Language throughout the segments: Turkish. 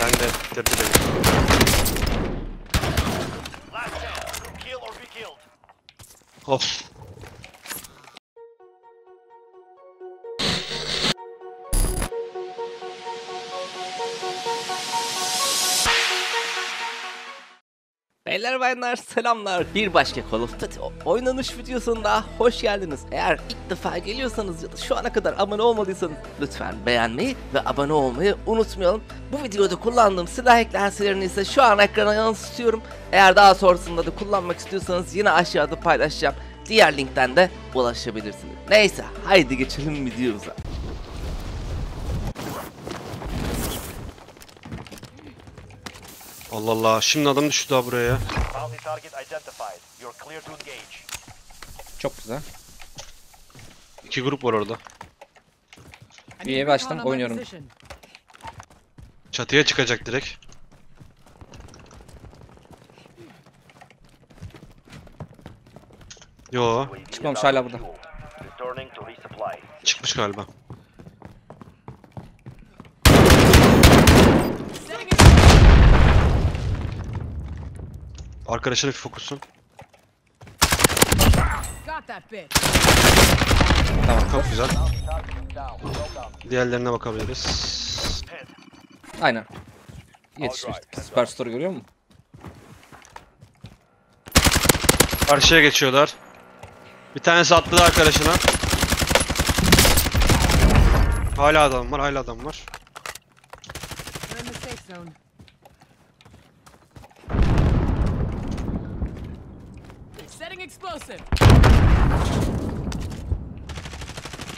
Ben de tepedeyim. Of. Beyler bayanlar selamlar, bir başka Call of Duty oynanış videosunda hoş geldiniz. Eğer ilk defa geliyorsanız ya da şu ana kadar abone olmadıysanız lütfen beğenmeyi ve abone olmayı unutmayalım. Bu videoda kullandığım silah eklentilerini ise şu an ekrana yansıtıyorum. Eğer daha sonrasında da kullanmak istiyorsanız yine aşağıda paylaşacağım. Diğer linkten de ulaşabilirsiniz. Neyse haydi geçelim videomuza. Allah Allah, şimdi adam düştü daha buraya. Çok güzel. İki grup var orada. UAV açtım, oynuyorum. Çatıya çıkacak direkt. Yo. Çıkmamış, hala burada. Çıkmış galiba. Arkadaşına bir fokusun. Tamam, çok güzel. Diğerlerine bakabiliriz. Aynen. Yetişmiştik. Superstore görüyor musun? Karşıya geçiyorlar. Bir tanesi atladı arkadaşına. Hala adam var, hala adam var.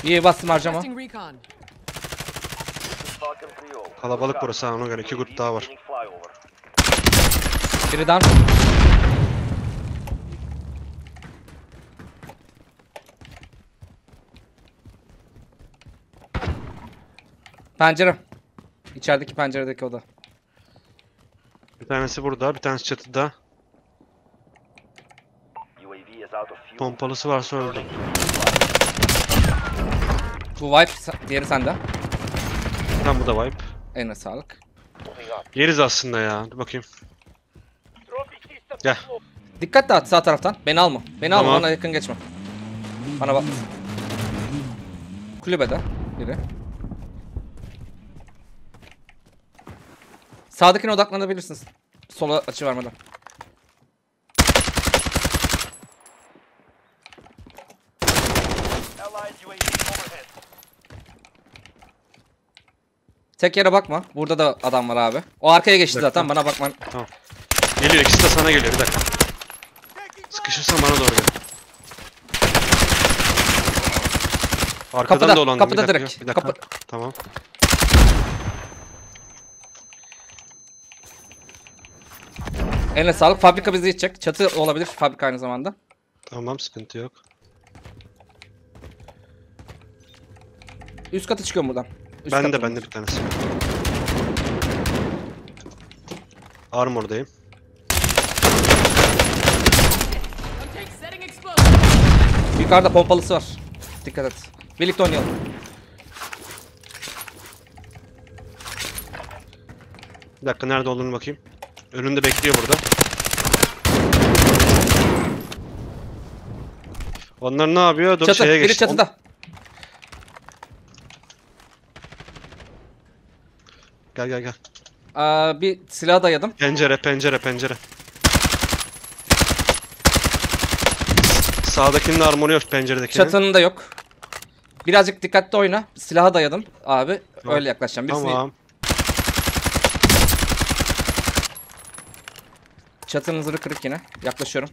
İyi bastım harcama. Kalabalık burası, ona göre iki grup daha var. Biri down. Pencere. İçerideki penceredeki oda. Bir tanesi burada, bir tanesi çatıda. Pompalısı varsa öldü. Bu wipe, diğeri sende. Tam bu da wipe. Eline sağlık. Yeriz aslında ya. Dur bakayım. Gel. Dikkat dağıt sağ taraftan. Beni alma. Beni tamam. Alma. Bana yakın geçme. Bana bak. Kulübede biri. Sağdakine odaklanabilirsiniz. Sola açı vermeden. Tek yere bakma. Burada da adam var abi. O arkaya geçti zaten. Bana bakman. Tamam. Geliyor. İkisi de sana geliyor. Bir dakika. Sıkışırsan bana doğru gel. Arkadan kapıda, da olan. Kapıda bir direkt. Bir dakika. Kapı. Tamam. Eline sağlık. Fabrika bizi yiyecek. Çatı olabilir fabrika aynı zamanda. Tamam. Sıkıntı yok. Üst kata çıkıyorum buradan. Ben de bir tanesi. Armordayım. Yukarıda pompalısı var. Dikkat et. Birlikte oynayalım. Bir dakika, nerede olduğunu bakayım. Önünde bekliyor burada. Onlar ne yapıyor? Dur, çatı, şeye geçti. Çatıda. Gel gel gel. Bir silah dayadım. Pencere. Sağdakinin armoru yok penceredekinin. Çatının da yok. Birazcık dikkatli oyna. Silaha dayadım abi. Tamam. Öyle yaklaşacağım. Birisini... Tamam. Çatının zırhı kırık yine. Yaklaşıyorum.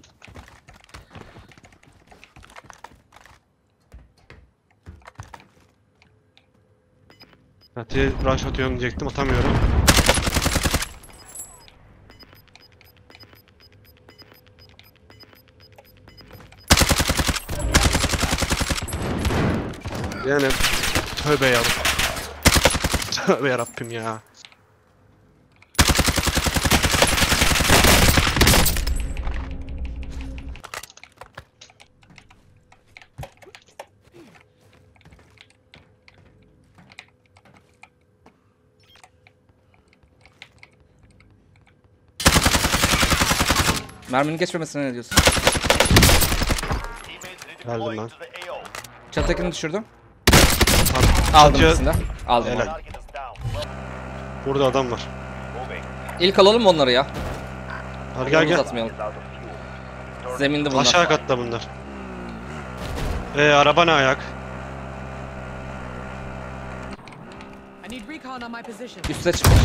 Çatıya rush atıyorum diyecektim, atamıyorum. Yani tövbe yarabbim. Tövbe yarabbim ya. Merminin geçmemesine ne diyorsun? Geldim ben. Çatakını düşürdüm. Aldım aslında. Aldım. Helal. Burada adam var. İlk alalım onları ya. Hadi gel gel. Zeminde bunlar. Aşağı katta bunlar. Araba ne ayak? Üste çıkmış.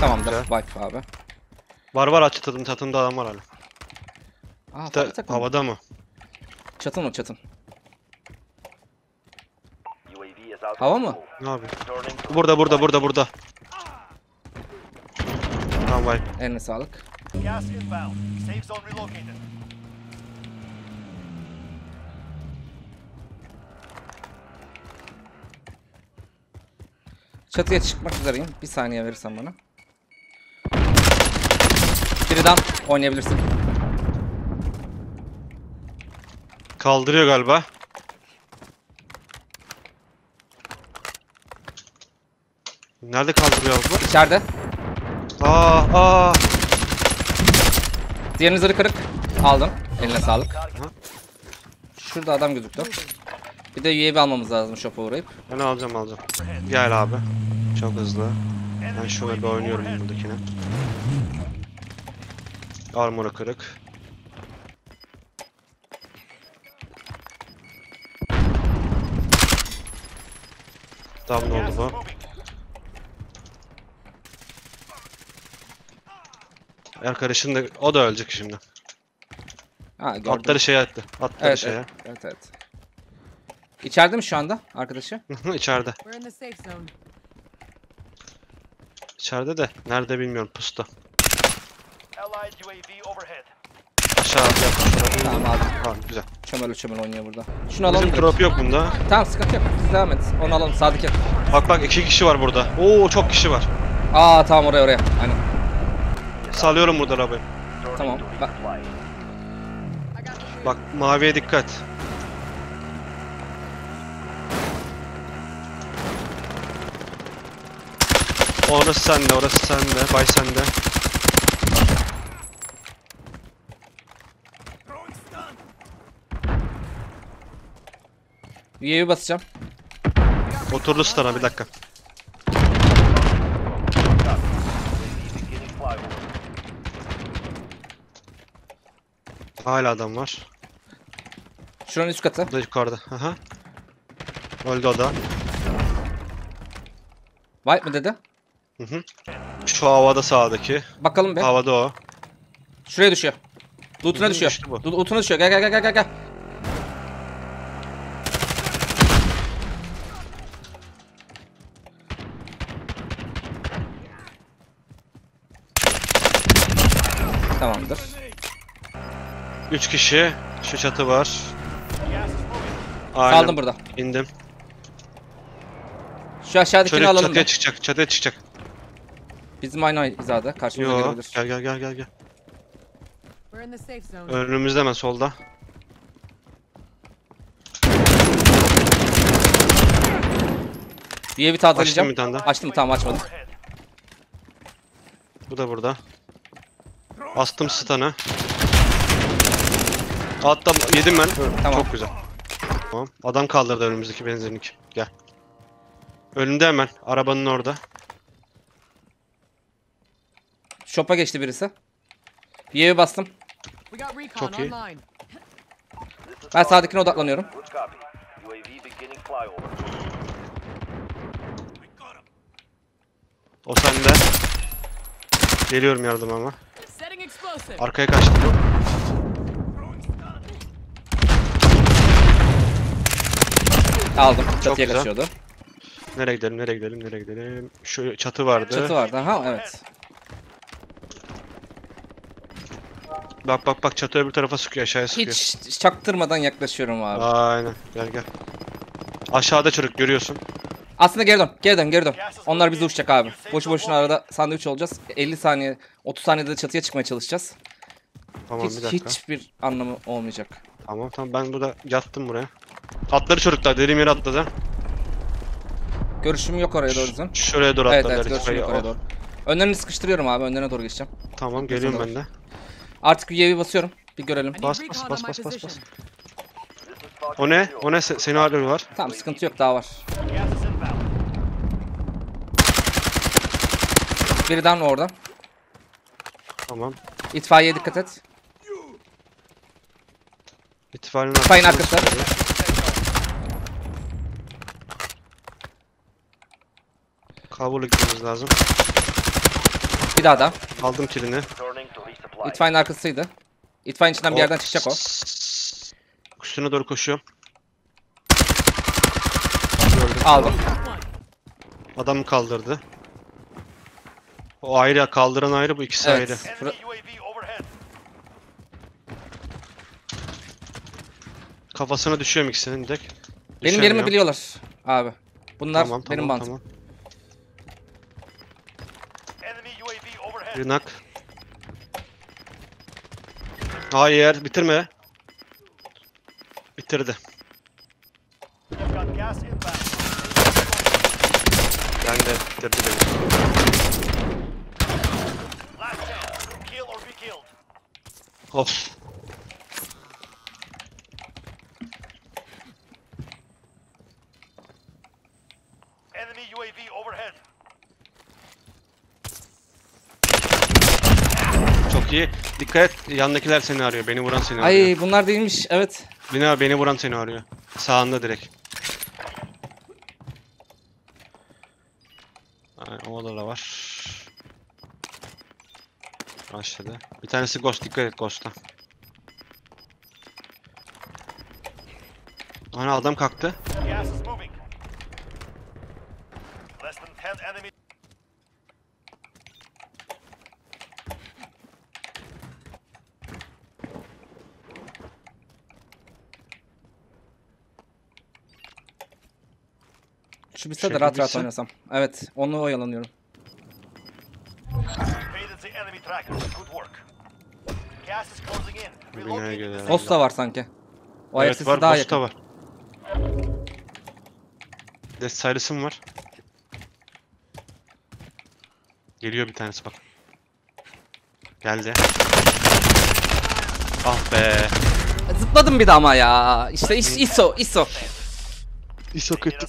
Tamamdır. Wipe abi. Var var aç çatım, çatımda adam var hala. Aa, işte, havada mı? Çatın o çatın. Hava mı? Ne abi? Burada. Tamam bay. Eline sağlık. Çatıya çıkmak üzereyim. Bir saniye verirsen bana. Biriden oynayabilirsin. Kaldırıyor galiba. Nerede kaldırıyor bu? İçeride. Aa. Diğerini zırı kırık. Aldım. Eline sağlık. Hı? Şurada adam gözüktü. Bir de UAV almamız lazım shop'a uğrayıp. Ben alacağım. Gel abi. Çok hızlı. Ben şöyle bir oynuyorum buradakine. Armor'a kırık. Tam ne oldu bu? Arkadaşın da o da ölecek şimdi. Ha, atları şey attı. Atları evet, şeye. Evet. İçeride mi şu anda arkadaşı? İçeride. İçeride de nerede bilmiyorum, pusta. Aşağı yapmışlar. Tamam aldım. Güzel. Çömel oynuyor burada. Şunu alalım. Bizim drop yok bunda. Tamam sıkıntı yok. Biz devam et. Onu alalım Sadık et. Bak 2 kişi var burada. Oo çok kişi var. Aa tamam oraya. Aynen. Salıyorum burada arabayı. Tamam. Bak maviye dikkat. Orası sende. Bay sende. UAV'ye basacağım. Oturdu stana bir dakika. Hala adam var. Şuranın üst katı. Burada yukarıda. Aha. Öldü o da. Wipe mı dedi? Hı. Şu havada sağdaki. Bakalım be. Havada o. Şuraya düşüyor. Loot'una düşüyor. Loot'una düşüyor. Gel. Tamamdır. 3 kişi. Şu çatı var. Aynen. Kaldım burada. İndim. Şu aşağıdakini alalım. Çatıya çıkacak. Bizim aynı hizada. Karşımıza gelebilir. Gel. Önümüzde hemen solda. Bir evi tazeleneceğim. Açtım bir tane daha. Açtım tamam açmadım. Bu da burada. Bastım stun'ı. Hatta yedim ben. Tamam. Çok güzel. Tamam. Adam kaldırdı önümüzdeki benzinlik. Gel. Önümde hemen. Arabanın orada. Shop'a geçti birisi. Bir eve bastım. Çok iyi. Ben sağdakine odaklanıyorum. O sende. Geliyorum yardım ama. Arkaya kaçtım. Aldım. Çatıya kaçıyordu. Nereye gidelim. Şu çatı vardı. Ha evet. Bak çatı öbür tarafa sıkıyor, aşağıya sıkıyor. Hiç çaktırmadan yaklaşıyorum abi. Aynen gel. Aşağıda çocuk görüyorsun. Aslında geri dön. Onlar bizi uçacak abi. Boşu boşuna arada sandviç olacağız. 50 saniye 30 saniyede çatıya çıkmaya çalışacağız. Tamam, hiçbir anlamı olmayacak. Tamam, ben burada yattım buraya. Atları çocuklar, dediğim yere atladı. Görüşüm yok oraya doğru zaten. Şuraya doğru atladı. Evet, görüşüm yok oraya doğru. Önlerini sıkıştırıyorum abi, önlerine doğru geçeceğim. Tamam, geliyorum ben de. Artık UAV basıyorum, bir görelim. Bas. O ne? O ne? Seni arıyorlar. Tamam, sıkıntı yok, daha var. Biri daha mı orada? Tamam. İtfaiyeye dikkat et. İtfaiyenin arkası. Kabul'e gitmemiz lazım. Bir daha da. Aldım kilini. İtfaiyenin arkasıydı. İtfaiyenin içinden bir yerden çıkacak o. Üstüne doğru koşuyorum. Aldım. Adamı kaldırdı. O ayrı, kaldıran ayrı, bu ikisi ayrı. Kafasına düşüyorum ikisinin direkt. Benim yerimi biliyorlar abi. Bunlar tamam, benim bantım. Yunak. Hayır, bitirme. Bitirdi. Ben de bitirdi beni. Of. Enemy UAV overhead. Çok iyi. Dikkat et, yandakiler seni arıyor. Beni vuran seni arıyor. Ay, bunlar değilmiş. Evet. Beni vuran seni arıyor. Sağında direkt. Ay, o da var. Başladı. Bir tanesi Ghost, dikkat et Ghost'a. Ana, adam kalktı. Şu bitse de rahat oynasam. Evet, onu oyalanıyorum. Ghost da var sanki. O evet, var, daha yakın. Var. Death var. Geliyor bir tanesi bak. Geldi. Ah be. Zıpladım bir de ama ya. İşte ISO. ISO kötü.